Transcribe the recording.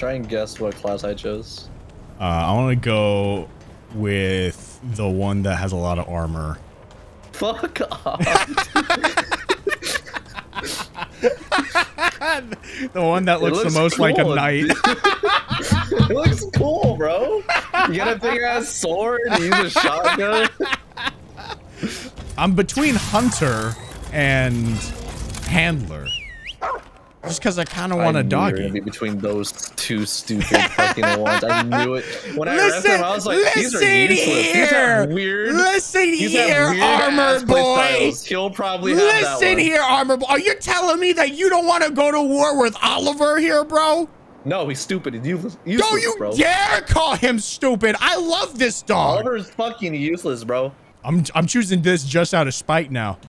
Try and guess what class I chose. I want to go with the one that has a lot of armor. Fuck off. The one that looks the most cool. Like a knight. It looks cool, bro. You got a big ass sword and use a shotgun. I'm between Hunter and Handler. Just because I kind of want a doggy. You're gonna be between those two stupid fucking ones. I knew it. When I read them, I was like, "These are useless. These are weird. Listen here, armor boy. He'll probably have that one. Listen here, armor boy. Are you telling me that you don't want to go to war with Oliver here, bro? No, he's stupid. He's useless, bro. Don't you dare call him stupid. I love this dog. Oliver's fucking useless, bro. I'm choosing this just out of spite now.